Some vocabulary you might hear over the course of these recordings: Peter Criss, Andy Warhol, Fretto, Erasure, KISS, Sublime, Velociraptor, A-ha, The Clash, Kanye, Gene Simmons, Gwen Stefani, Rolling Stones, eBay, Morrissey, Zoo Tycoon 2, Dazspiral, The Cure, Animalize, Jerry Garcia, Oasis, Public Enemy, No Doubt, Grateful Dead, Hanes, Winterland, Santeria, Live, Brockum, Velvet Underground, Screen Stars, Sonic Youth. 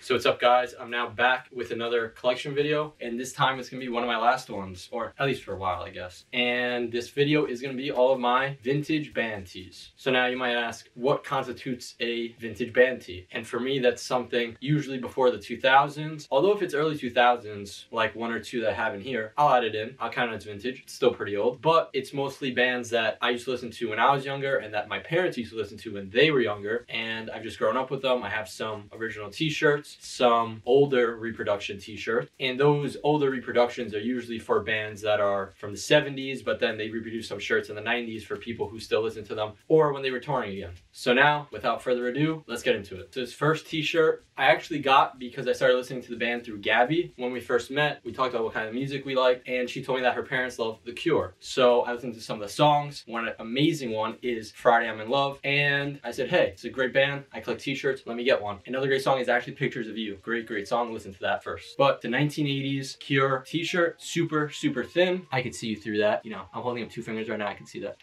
So what's up guys, I'm now back with another collection video, and this time it's gonna be one of my last ones, or at least for a while I guess. And this video is gonna be all of my vintage band tees. So now you might ask, what constitutes a vintage band tee? And for me, that's something usually before the 2000s, although if it's early 2000s, like one or two that I have in here, I'll add it in, I'll count it as vintage, it's still pretty old, but it's mostly bands that I used to listen to when I was younger and that my parents used to listen to when they were younger, and I've just grown up with them. I have some original t-shirts, some older reproduction t-shirts, and those older reproductions are usually for bands that are from the 70s, but then they reproduce some shirts in the 90s for people who still listen to them or when they were touring again. So now, without further ado, let's get into it. So this first t-shirt I actually got because I started listening to the band through Gabby. When we first met, we talked about what kind of music we liked, and she told me that her parents loved The Cure. So I listened to some of the songs. One amazing one is Friday I'm in Love, and I said, hey, it's a great band, I collect t-shirts, let me get one. Another great song is actually Pictures of You. Great song, listen to that first. But the 1980s Cure t-shirt, super thin. I could see you through that, you know, I'm holding up two fingers right now, I can see that.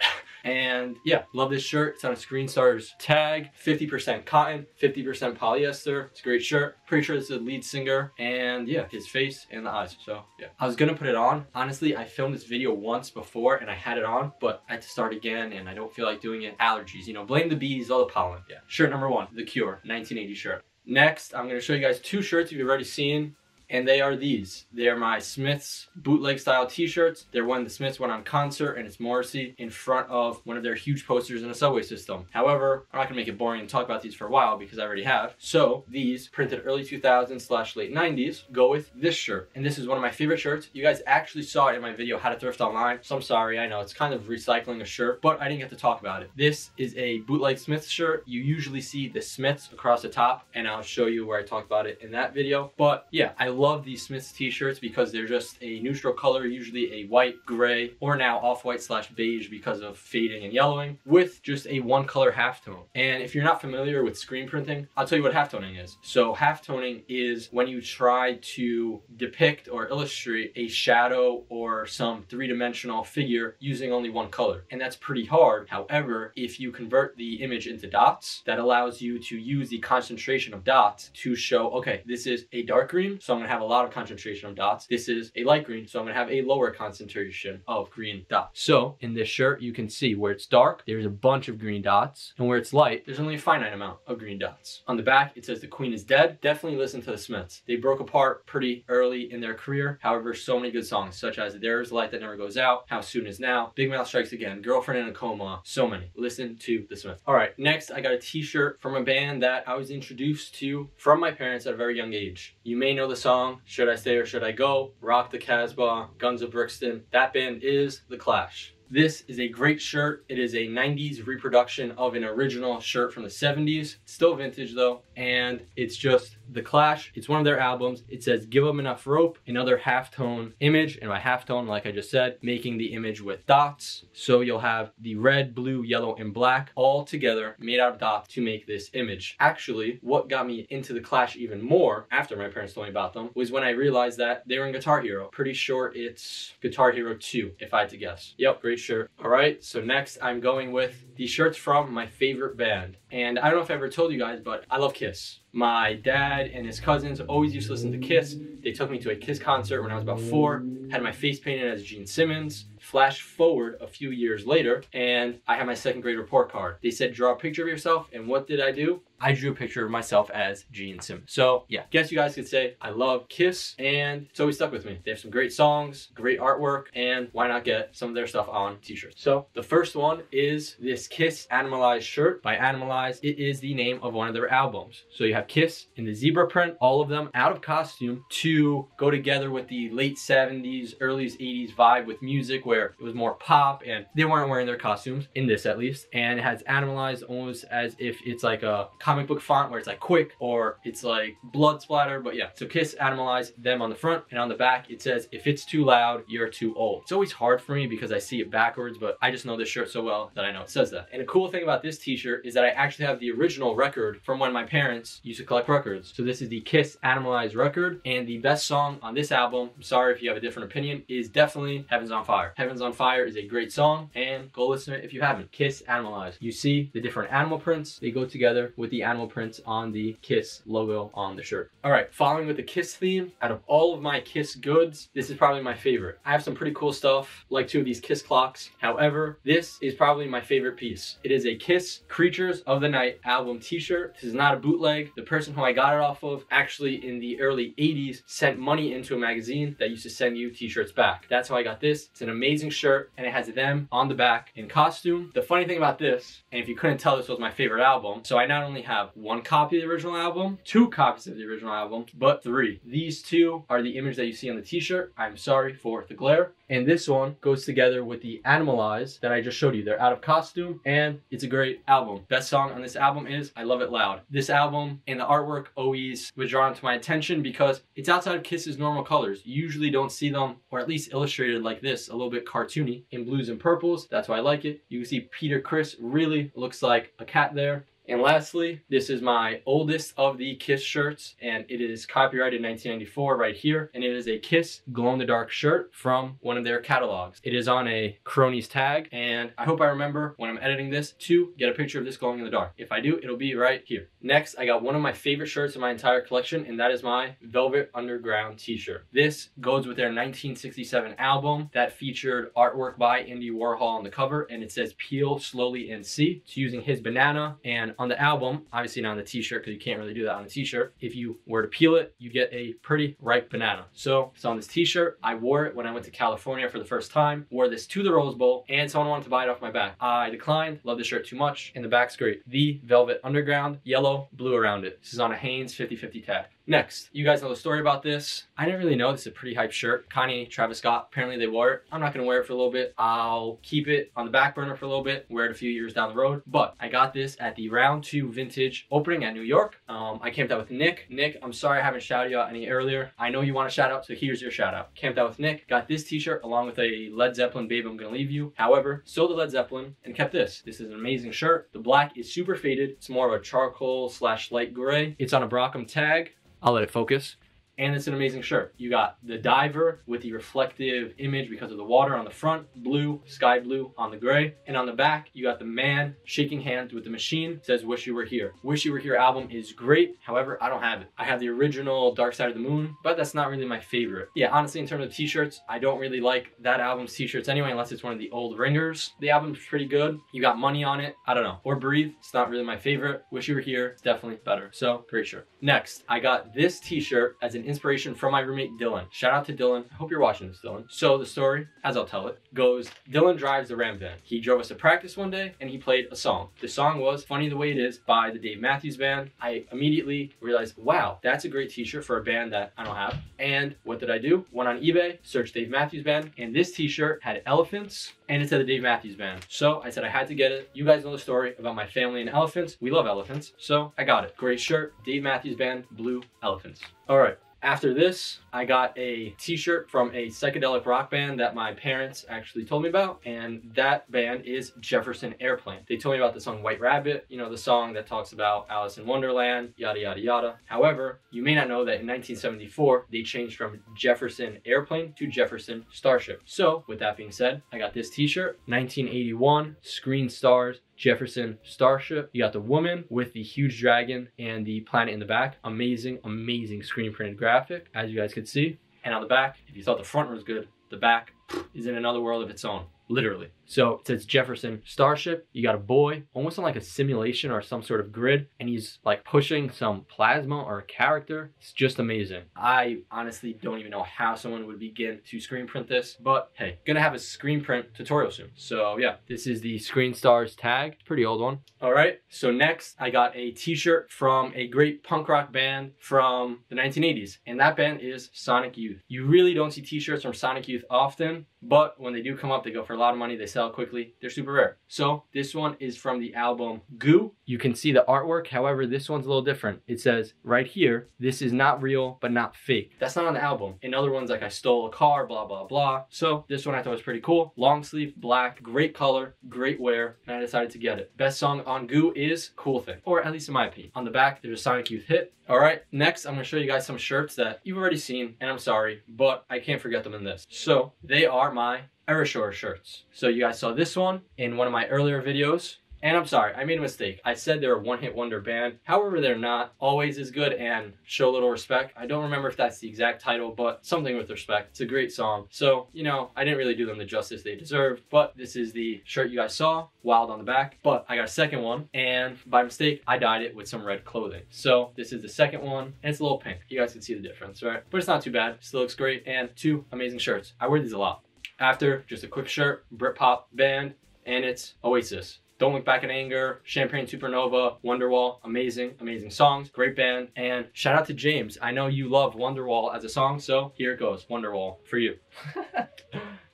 And yeah, love this shirt. It's on a Screen Stars tag, 50% cotton, 50% polyester. It's a great shirt. Pretty sure this is the lead singer, and yeah, his face and the eyes. So yeah, I was gonna put it on. Honestly, I filmed this video once before and I had it on, but I had to start again and I don't feel like doing it. Allergies, you know, blame the bees, all the pollen. Yeah, shirt number one, The Cure, 1980 shirt. Next, I'm gonna show you guys two shirts you've already seen, and they are these. They are my Smiths bootleg style t-shirts. They're when the Smiths went on concert, and it's Morrissey in front of one of their huge posters in a subway system. However, I'm not gonna make it boring and talk about these for a while because I already have. So these, printed early 2000s/late 90s, go with this shirt. And this is one of my favorite shirts. You guys actually saw it in my video, How to Thrift Online. So I'm sorry, I know it's kind of recycling a shirt, but I didn't get to talk about it. This is a bootleg Smiths shirt. You usually see the Smiths across the top, and I'll show you where I talked about it in that video. But yeah, I love these Smiths t-shirts because they're just a neutral color, usually a white, gray, or now off-white/beige because of fading and yellowing, with just a one color halftone. And if you're not familiar with screen printing, I'll tell you what halftoning is. So halftoning is when you try to depict or illustrate a shadow or some three-dimensional figure using only one color, and that's pretty hard. However, if you convert the image into dots, that allows you to use the concentration of dots to show, okay, this is a dark green, so I'm gonna have a lot of concentration of dots. This is a light green, so I'm gonna have a lower concentration of green dots. So in this shirt, you can see where it's dark, there's a bunch of green dots, and where it's light, there's only a finite amount of green dots. On the back, it says The Queen is Dead. Definitely listen to the Smiths. They broke apart pretty early in their career. However, so many good songs, such as There's Light That Never Goes Out, How Soon Is Now, Big Mouth Strikes Again, Girlfriend in a Coma, so many. Listen to the Smiths. All right, next, I got a t-shirt from a band that I was introduced to from my parents at a very young age. You may know the song Should I Stay or Should I Go, Rock the Casbah, Guns of Brixton. That band is The Clash. This is a great shirt. It is a 90s reproduction of an original shirt from the 70s. It's still vintage though, and it's just The Clash. It's one of their albums. It says Give Them Enough Rope, another halftone image, and by halftone, like I just said, making the image with dots. So you'll have the red, blue, yellow, and black all together made out of dots to make this image. Actually, what got me into The Clash even more, after my parents told me about them, was when I realized that they were in Guitar Hero. Pretty sure it's Guitar Hero 2, if I had to guess. Yep, great shirt. All right, so next I'm going with the shirts from my favorite band. And I don't know if I ever told you guys, but I love KISS. My dad and his cousins always used to listen to KISS. They took me to a KISS concert when I was about 4, had my face painted as Gene Simmons. Flash forward a few years later, and I had my second grade report card. They said, draw a picture of yourself, and what did I do? I drew a picture of myself as Gene Simmons. So yeah, guess you guys could say I love KISS, and it's always stuck with me. They have some great songs, great artwork, and why not get some of their stuff on t-shirts? So the first one is this KISS Animalize shirt. By Animalize, it is the name of one of their albums. So you have KISS in the zebra print, all of them out of costume to go together with the late 70s, early 80s vibe with music where it was more pop and they weren't wearing their costumes, in this at least, and it has Animalize almost as if it's like a comic book font where it's like quick or it's like blood splatter. But yeah, so KISS Animalize, them on the front, and on the back it says, if it's too loud, you're too old. It's always hard for me because I see it backwards, but I just know this shirt so well that I know it says that. And a cool thing about this t-shirt is that I actually have the original record from when my parents used to collect records. So this is the KISS Animalize record, and the best song on this album, I'm sorry if you have a different opinion, is definitely Heaven's on Fire. Heaven's on Fire is a great song, and go listen to it if you haven't. KISS Animal Eyes. You see the different animal prints. They go together with the animal prints on the KISS logo on the shirt. All right, following with the KISS theme, out of all of my KISS goods, this is probably my favorite. I have some pretty cool stuff, like two of these KISS clocks. However, this is probably my favorite piece. It is a KISS Creatures of the Night album t-shirt. This is not a bootleg. The person who I got it off of actually in the early 80s sent money into a magazine that used to send you t-shirts back. That's how I got this. It's an amazing shirt, and it has them on the back in costume. The funny thing about this, and if you couldn't tell, this was my favorite album, so I not only have one copy of the original album, two copies of the original album, but three. These two are the image that you see on the t-shirt. I'm sorry for the glare. And this one goes together with the Animal Eyes that I just showed you. They're out of costume, and it's a great album. Best song on this album is I Love It Loud. This album and the artwork always was drawn to my attention because it's outside of KISS's normal colors. You usually don't see them, or at least illustrated like this, a little bit cartoony in blues and purples. That's why I like it. You can see Peter Criss really looks like a cat there. And lastly, this is my oldest of the KISS shirts, and it is copyrighted 1994 right here, and it is a KISS glow-in-the-dark shirt from one of their catalogs. It is on a cronies tag, and I hope I remember when I'm editing this to get a picture of this glowing in the dark. If I do, it'll be right here. Next, I got one of my favorite shirts in my entire collection, and that is my Velvet Underground t-shirt. This goes with their 1967 album that featured artwork by Andy Warhol on the cover, and it says peel slowly and see. It's using his banana, and on the album, obviously not on the t-shirt because you can't really do that on a t-shirt, if you were to peel it, you get a pretty ripe banana. So it's on this t-shirt. I wore it when I went to California for the first time, wore this to the Rose Bowl, and someone wanted to buy it off my back. I declined, love the shirt too much, and the back's great. The Velvet Underground, yellow, blue around it. This is on a Hanes 50/50 tag. Next, you guys know the story about this. I didn't really know. This is a pretty hype shirt. Kanye, Travis Scott, apparently they wore it. I'm not gonna wear it for a little bit. I'll keep it on the back burner for a little bit, wear it a few years down the road. But I got this at the Round 2 vintage opening at New York. I camped out with Nick. Nick, I'm sorry I haven't shouted you out any earlier. I know you want a shout out, so here's your shout out. Camped out with Nick, got this t-shirt along with a Led Zeppelin Babe I'm Gonna Leave You. However, sold the Led Zeppelin and kept this. This is an amazing shirt. The black is super faded. It's more of a charcoal / light gray. It's on a Brockum tag. I'll let it focus. And it's an amazing shirt. You got the diver with the reflective image because of the water on the front, blue, sky blue on the gray. And on the back, you got the man shaking hands with the machine. It says, Wish You Were Here. Wish You Were Here album is great. However, I don't have it. I have the original Dark Side of the Moon, but that's not really my favorite. Yeah, honestly, in terms of t-shirts, I don't really like that album's t-shirts anyway, unless it's one of the old ringers. The album's pretty good. You got Money on it. I don't know. Or Breathe. It's not really my favorite. Wish You Were Here. It's definitely better. So, great shirt. Next, I got this t-shirt as an inspiration from my roommate Dylan. Shout out to Dylan. I hope you're watching this, Dylan. So the story, as I'll tell it, goes Dylan drives the Ram van. He drove us to practice one day and he played a song. The song was Funny the Way It Is by the Dave Matthews Band. I immediately realized, wow, that's a great t-shirt for a band that I don't have. And what did I do? Went on eBay, searched Dave Matthews Band, and this t-shirt had elephants and it said the Dave Matthews Band. So I said I had to get it. You guys know the story about my family and elephants. We love elephants. So I got it. Great shirt, Dave Matthews Band, blue elephants. All right. After this, I got a t-shirt from a psychedelic rock band that my parents actually told me about, and that band is Jefferson Airplane. They told me about the song White Rabbit, you know, the song that talks about Alice in Wonderland, yada, yada, yada. However, you may not know that in 1974, they changed from Jefferson Airplane to Jefferson Starship. So with that being said, I got this t-shirt, 1981, Screen Stars, Jefferson Starship. You got the woman with the huge dragon and the planet in the back. Amazing, amazing screen printed graphic, as you guys could see. And on the back, if you thought the front was good, the back is in another world of its own, literally. So it says Jefferson Starship. You got a boy, almost on like a simulation or some sort of grid, and he's like pushing some plasma or a character. It's just amazing. I honestly don't even know how someone would begin to screen print this, but hey, gonna have a screen print tutorial soon. So yeah, this is the Screen Stars tag, pretty old one. All right, so next I got a t-shirt from a great punk rock band from the 1980s, and that band is Sonic Youth. You really don't see t-shirts from Sonic Youth often, but when they do come up, they go for a lot of money, they sell quickly, they're super rare. So this one is from the album Goo. You can see the artwork, however, this one's a little different. It says right here, this is not real, but not fake. That's not on the album. In other ones, like I stole a car, blah, blah, blah. So this one I thought was pretty cool. Long sleeve, black, great color, great wear, and I decided to get it. Best song on Goo is Cool Thing, or at least in my opinion. On the back, there's a Sonic Youth hit. All right, next I'm gonna show you guys some shirts that you've already seen, and I'm sorry, but I can't forget them in this. So they are my Erasure shirts. So you guys saw this one in one of my earlier videos. And I'm sorry, I made a mistake. I said they're a one-hit wonder band. However, they're not. Always is good and Show a Little Respect. I don't remember if that's the exact title, but something with respect. It's a great song. So, you know, I didn't really do them the justice they deserved, but this is the shirt you guys saw, wild on the back. But I got a second one, and by mistake, I dyed it with some red clothing. So this is the second one, and it's a little pink. You guys can see the difference, right? But it's not too bad. It still looks great, and two amazing shirts. I wear these a lot. After, just a quick shirt, Britpop band, and it's Oasis. Don't Look Back in Anger, Champagne Supernova, Wonderwall, amazing, amazing songs, great band. And shout out to James. I know you love Wonderwall as a song, so here it goes, Wonderwall for you.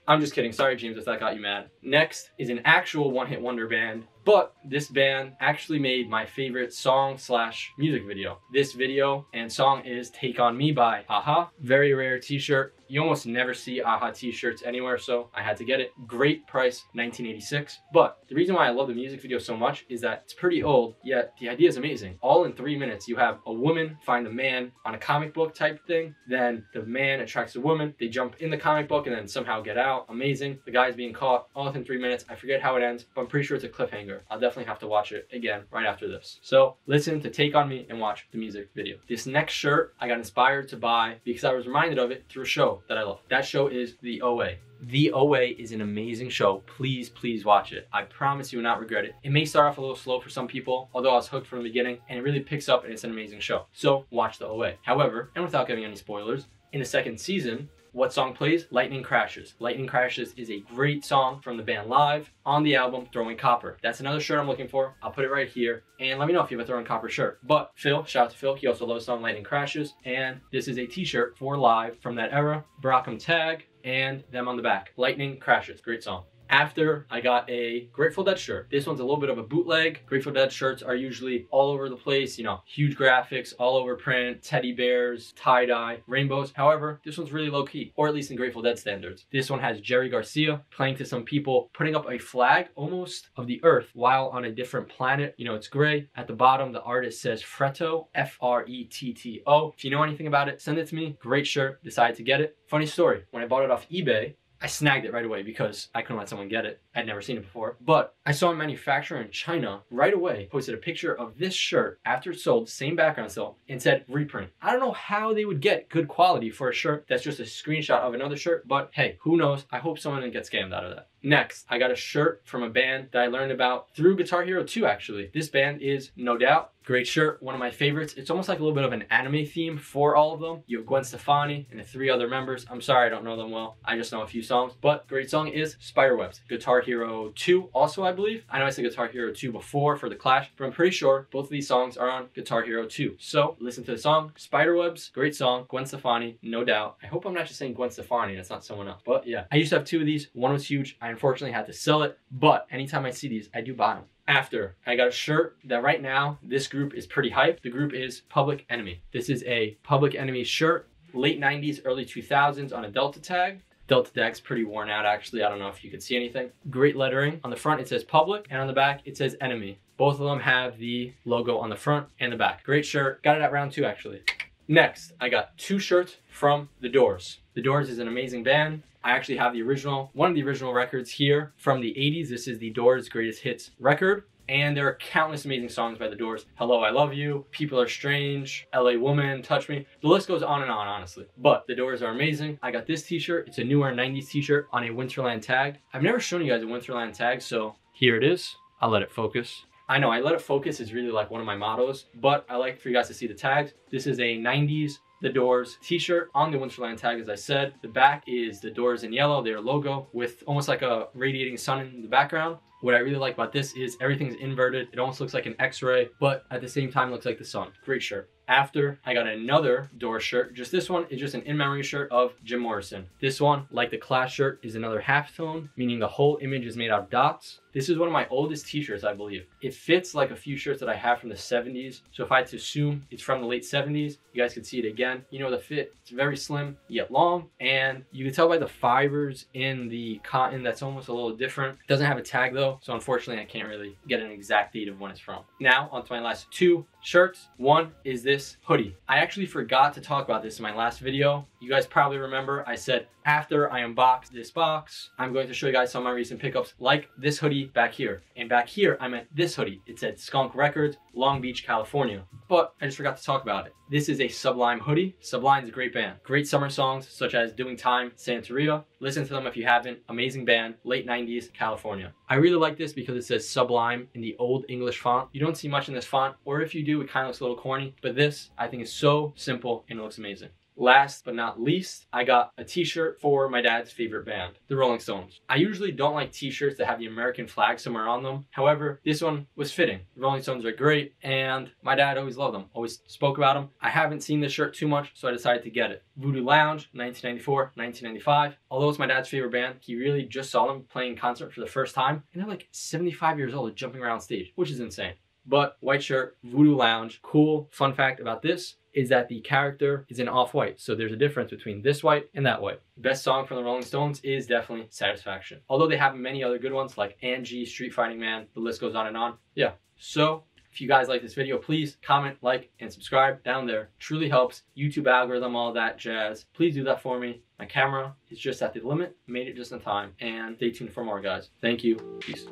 I'm just kidding. Sorry, James, if that got you mad. Next is an actual one-hit wonder band, but this band actually made my favorite song slash music video. This video and song is Take On Me by A-ha. Very rare t-shirt. You almost never see A-ha t-shirts anywhere, so I had to get it. Great price, $19.86. But the reason why I love the music video so much is that it's pretty old, yet the idea is amazing. All in 3 minutes, you have a woman find a man on a comic book type thing, then the man attracts the woman, they jump in the comic book, and then somehow get out. Amazing. The guy's being caught, all within 3 minutes. I forget how it ends, but I'm pretty sure it's a cliffhanger. I'll definitely have to watch it again right after this. So listen to Take On Me and watch the music video. This next shirt I got inspired to buy because I was reminded of it through a show that I love. That show is The OA. The OA is an amazing show. Please, please watch it. I promise you will not regret it. It may start off a little slow for some people, although I was hooked from the beginning, and it really picks up and it's an amazing show. So watch The OA. However, and without giving any spoilers, in the second season, what song plays? Lightning Crashes. Lightning Crashes is a great song from the band Live on the album Throwing Copper. That's another shirt I'm looking for. I'll put it right here. And let me know if you have a Throwing Copper shirt. But Phil, shout out to Phil. He also loves the song Lightning Crashes. And this is a t-shirt for Live from that era. Brockum tag and them on the back. Lightning Crashes. Great song. After, I got a Grateful Dead shirt. This one's a little bit of a bootleg. Grateful Dead shirts are usually all over the place, you know, huge graphics, all over print, teddy bears, tie-dye, rainbows. However, this one's really low-key, or at least in Grateful Dead standards. This one has Jerry Garcia playing to some people, putting up a flag almost of the earth while on a different planet. You know, it's gray. At the bottom, the artist says Fretto, F-R-E-T-T-O. If you know anything about it, send it to me. Great shirt. Decided to get it. Funny story, when I bought it off eBay, I snagged it right away because I couldn't let someone get it. I'd never seen it before. But I saw a manufacturer in China right away posted a picture of this shirt after it sold, same background still, and said reprint. I don't know how they would get good quality for a shirt that's just a screenshot of another shirt, but hey, who knows? I hope someone didn't get scammed out of that. Next, I got a shirt from a band that I learned about through Guitar Hero 2, actually. This band is No Doubt. Great shirt, one of my favorites. It's almost like a little bit of an anime theme for all of them. You have Gwen Stefani and the three other members. I'm sorry, I don't know them well. I just know a few songs, but great song is Spiderwebs. Guitar Hero 2 also, I believe. I know I said Guitar Hero 2 before for The Clash, but I'm pretty sure both of these songs are on Guitar Hero 2. So listen to the song, Spiderwebs, great song, Gwen Stefani, No Doubt. I hope I'm not just saying Gwen Stefani, that's not someone else. But yeah, I used to have two of these. One was huge. I unfortunately had to sell it, but anytime I see these, I do buy them. After, I got a shirt that right now, this group is pretty hype. The group is Public Enemy. This is a Public Enemy shirt, late 90s, early 2000s on a Delta tag. Delta tag's pretty worn out, actually. I don't know if you can see anything. Great lettering. On the front, it says Public, and on the back, it says Enemy. Both of them have the logo on the front and the back. Great shirt. Got it at round 2, actually. Next, I got two shirts from The Doors. The Doors is an amazing band. I actually have the original, one of the original records here from the 80s. This is The Doors' Greatest Hits record. And there are countless amazing songs by The Doors. Hello, I Love You, People Are Strange, LA Woman, Touch Me. The list goes on and on, honestly. But The Doors are amazing. I got this t-shirt. It's a newer 90s t-shirt on a Winterland tag. I've never shown you guys a Winterland tag, so here it is. I'll let it focus. I know, I let it focus is really like one of my mottos, but I like for you guys to see the tags. This is a 90s The Doors t-shirt on the Winterland tag, as I said. The back is The Doors in yellow, their logo, with almost like a radiating sun in the background. What I really like about this is everything's inverted. It almost looks like an x-ray, but at the same time looks like the sun. Great shirt. After, I got another Doors shirt. Just this one is just an in-memory shirt of Jim Morrison. This one, like the Clash shirt, is another halftone, meaning the whole image is made out of dots. This is one of my oldest t-shirts, I believe. It fits like a few shirts that I have from the 70s. So if I had to assume it's from the late 70s, you guys can see it again. You know the fit, it's very slim, yet long. And you can tell by the fibers in the cotton that's almost a little different. It doesn't have a tag though, so unfortunately I can't really get an exact date of when it's from. Now, on to my last two shirts. One is this hoodie. I actually forgot to talk about this in my last video. You guys probably remember I said after I unbox this box, I'm going to show you guys some of my recent pickups, like this hoodie back here. And back here, I meant this hoodie. It said Skunk Records, Long Beach, California. But I just forgot to talk about it. This is a Sublime hoodie. Sublime's a great band. Great summer songs such as Doing Time, Santeria. Listen to them if you haven't. Amazing band, late 90s, California. I really like this because it says Sublime in the old English font. You don't see much in this font, or if you do, it kind of looks a little corny, but this I think is so simple and it looks amazing. Last but not least, I got a t-shirt for my dad's favorite band, the Rolling Stones. I usually don't like t-shirts that have the American flag somewhere on them. However, this one was fitting. The Rolling Stones are great and my dad always loved them, always spoke about them. I haven't seen this shirt too much, so I decided to get it. Voodoo Lounge, 1994, 1995. Although it's my dad's favorite band, he really just saw them playing concert for the first time and they're like 75 years old jumping around stage, which is insane. But white shirt, Voodoo Lounge. Cool fun fact about this is that the character is in off-white. So there's a difference between this white and that white. Best song from the Rolling Stones is definitely Satisfaction. Although they have many other good ones like Angie, Street Fighting Man, the list goes on and on. Yeah, so if you guys like this video, please comment, like, and subscribe down there. Truly helps. YouTube algorithm, all that jazz. Please do that for me. My camera is just at the limit. Made it just in time. And stay tuned for more, guys. Thank you. Peace.